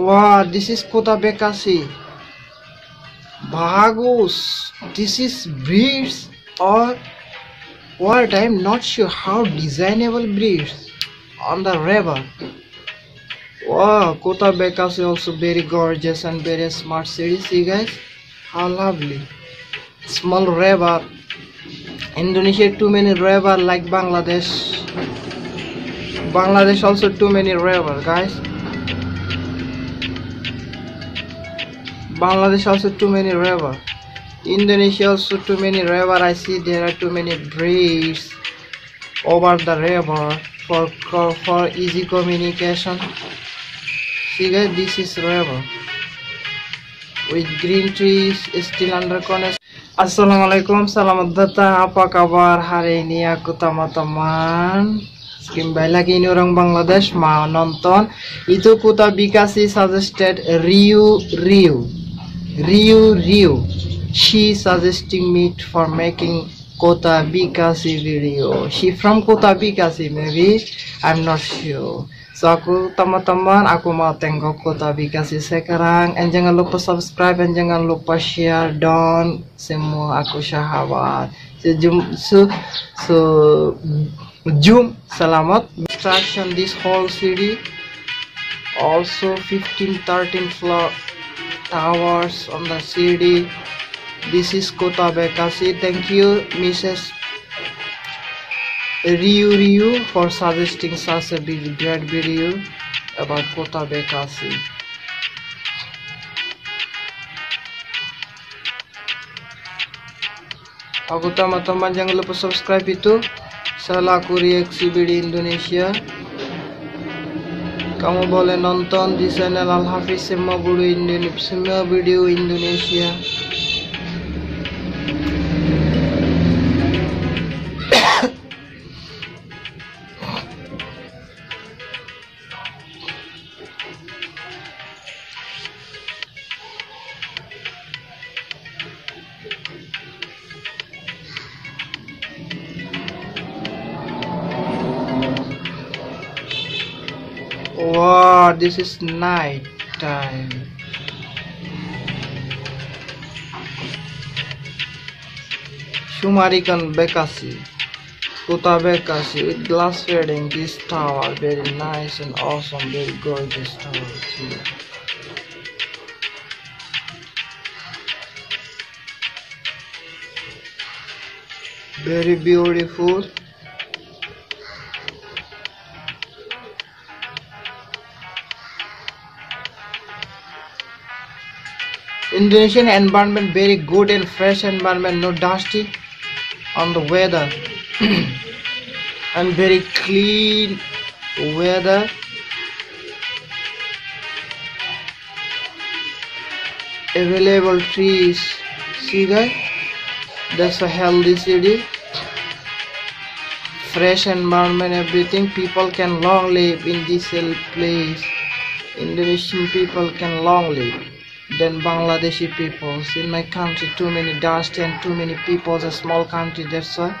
Wow, this is Kota Bekasi. Bagus, this is bricks or what? I'm not sure how designable bricks on the river. Wow, Kota Bekasi also very gorgeous and very smart city. See guys, how lovely. Small river. Indonesia too many river like Bangladesh. Bangladesh also too many river, guys. Bangladesh also too many river. Indonesia also too many river. I see there are too many bridges over the river for easy communication. See guys, this is river with green trees still under construction. Assalamualaikum, selamat datang. Apa kabar hari ini aku teman-teman? Kembali lagi ini orang Bangladesh mau nonton itu Kota Bekasi suggested Ryu Ryu. Ryu Ryu. She suggesting me for making Kota Bekasi video. She from Kota Bekasi maybe. I'm not sure. So aku teman-teman aku mau tengok Kota Bekasi sekarang. And jangan lupa subscribe and jangan lupa share don semua aku sahabat. Jum Salamat construction this whole city also 13 floor towers on the city. This is Kota Bekasi. Thank you Mrs. Ryu Ryu for suggesting such a great video about Kota Bekasi. Aku teman-teman jangan lupa subscribe itu. Salah aku reaksi video Indonesia. Kamu boleh nonton di channel Al Hafiz semua video Indonesia. Wow, this is night time. Shumarikan Bekasi, Kota Bekasi with glass fading. This tower very nice and awesome, very gorgeous tower too. Very beautiful. Indonesian environment very good and fresh environment, no dusty on the weather and very clean weather. Available trees, see guys, that's a healthy city, fresh environment, everything. People can long live in this place. Indonesian people can long live than Bangladeshi peoples. In my country too many dust and too many people, a small country, that's why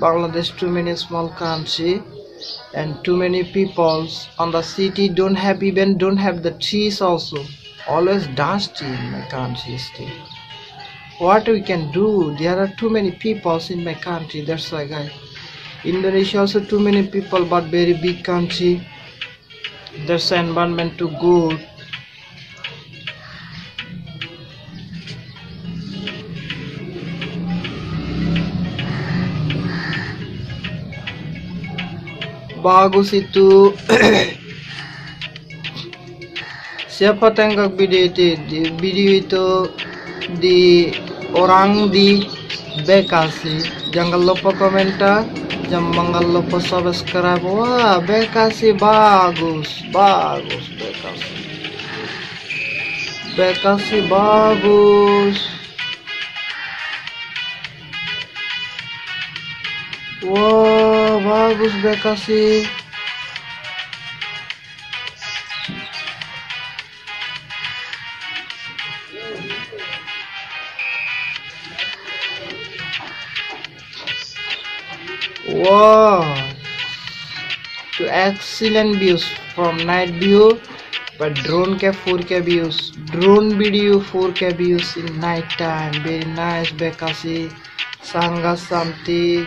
Bangladesh too many small country and too many peoples on the city don't have the trees also, always dusty in my country still. What we can do, there are too many peoples in my country, that's why guys. Indonesia also too many people but very big country, that's the environment too good. Bagus itu. Siapa tengok video itu? Video itu di orang di Bekasi. Jangan lupa komentar, jangan lupa subscribe. Wah, Bekasi bagus, bagus Bekasi. Bekasi bagus. Wah. Bagus Bekasi. Wow, to excellent views from night view But drone video 4K views in night time. Very nice Bekasi, Sangha Samti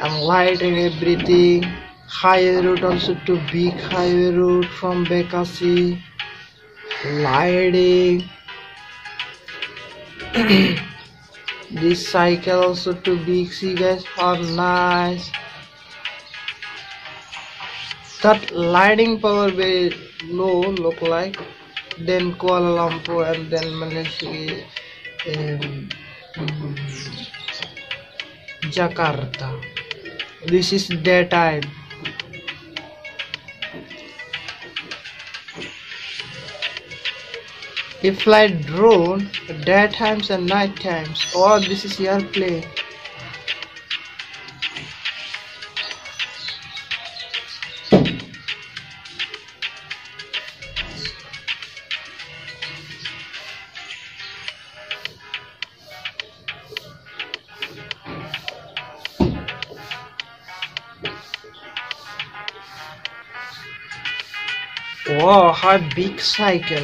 and light and everything. Highway route also to big highway route from Bekasi. Lighting. This cycle also to big. See guys, how nice. That lighting power very low look like. Then Kuala Lumpur and then Malaysia, Jakarta. This is daytime. If fly drone day times and night times. Oh, this is airplane. Wow, how big cycle.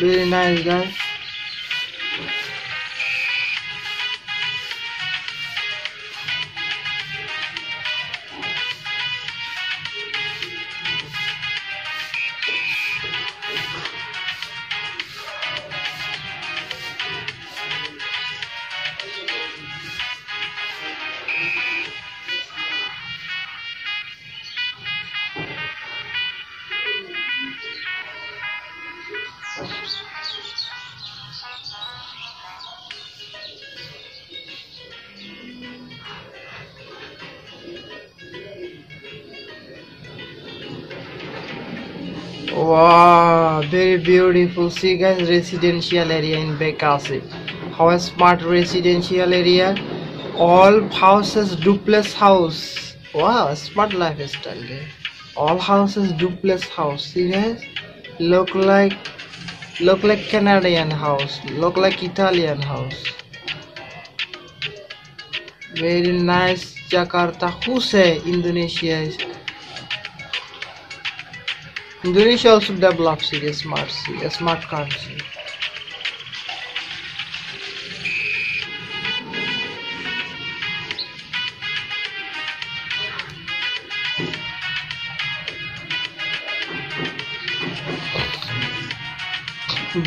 Very nice guys. Wow, very beautiful. See guys, residential area in Bekasi. How a smart residential area. All houses duplex house. Wow, smart lifestyle guys. All houses duplex house. See guys, look like Canadian house. Look like Italian house. Very nice Jakarta. Who say Indonesia is? Indonesia also develops a smart country.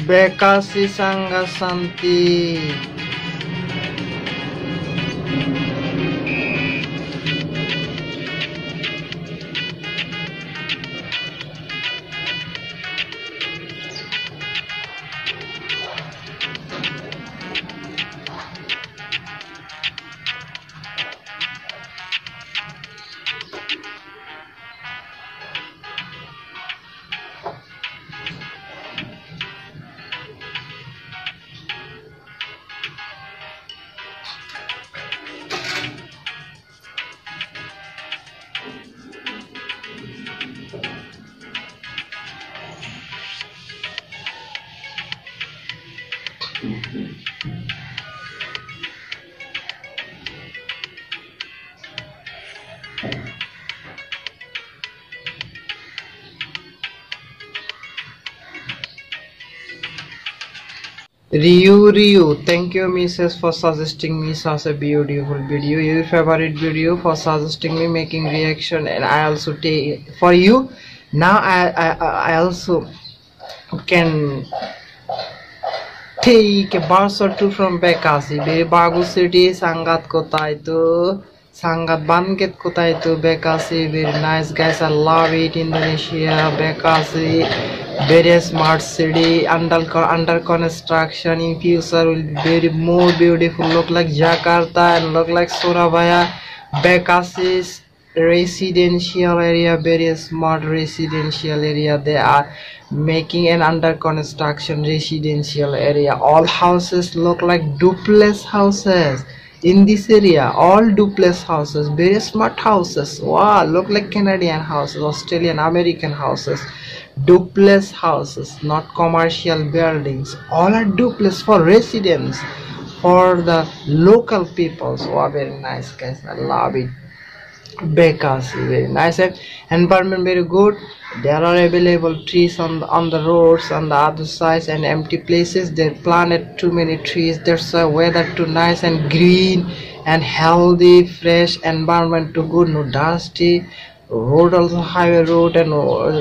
Bekasi Sangha Santi. Ryu, thank you Mrs. for suggesting me such a beautiful video. Your favorite video for suggesting me making reaction, and I also take for you. Now I also can take a bus or two from Bekasi. Bagu city, Sangat Kota itu, Sangat Bangkit Kota itu, Bekasi. Very nice guys, I love it. Indonesia, Bekasi. Very smart city, under construction. In future will be very more beautiful, look like Jakarta and look like Surabaya. Bekasi's residential area, very smart residential area. They are making an under construction residential area. All houses look like duplex houses in this area. All duplex houses, very smart houses. Wow, look like Canadian houses, Australian, American houses. Duplex houses, not commercial buildings. All are duplex for residents, for the local people. So wow, very nice guys, I love it. Bekasi, very nice environment, very good. There are available trees on the roads on the other sides and empty places. They planted too many trees. There's a weather too nice and green and healthy, fresh environment too good, no dusty. Road also highway road and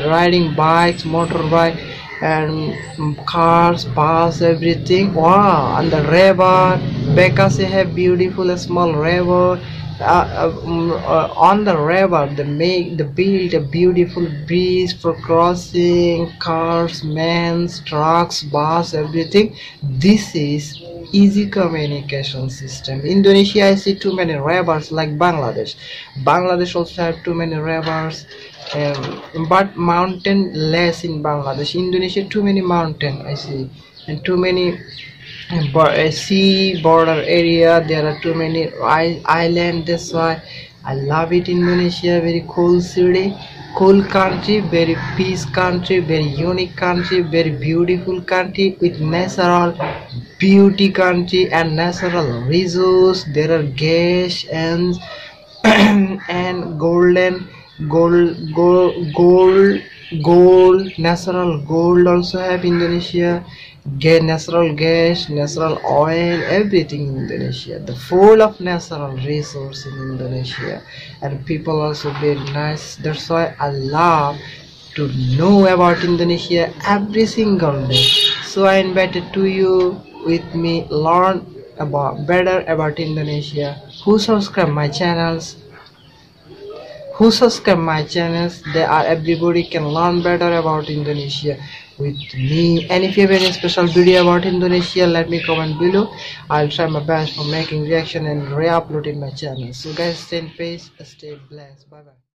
riding bikes, motorbike and cars, bus, everything. Wow! And the river, Bekasi have beautiful small river. On the river they make the build a beautiful bridge for crossing cars, men, trucks, bus, everything. This is easy communication system. Indonesia, I see too many rivers like Bangladesh. Bangladesh also have too many rivers, but mountain less in Bangladesh. Indonesia too many mountain I see, and too many sea border area. There are too many island. That's why I love it. Indonesia very cool city, cool country, very peace country, very unique country, very beautiful country with natural beauty country and natural resource. There are gas and and gold, natural gold also have Indonesia. Natural gas, natural oil, everything in Indonesia. The full of natural resource in Indonesia, and people also very nice. That's why I love to know about Indonesia every single day. So I invited to you with me, learn about better about Indonesia. Who subscribe my channels, they are everybody can learn better about Indonesia with me. And if you have any special video about Indonesia, let me comment below. I'll try my best for making reaction and re-uploading my channel. So guys, stay in peace, stay blessed. Bye bye.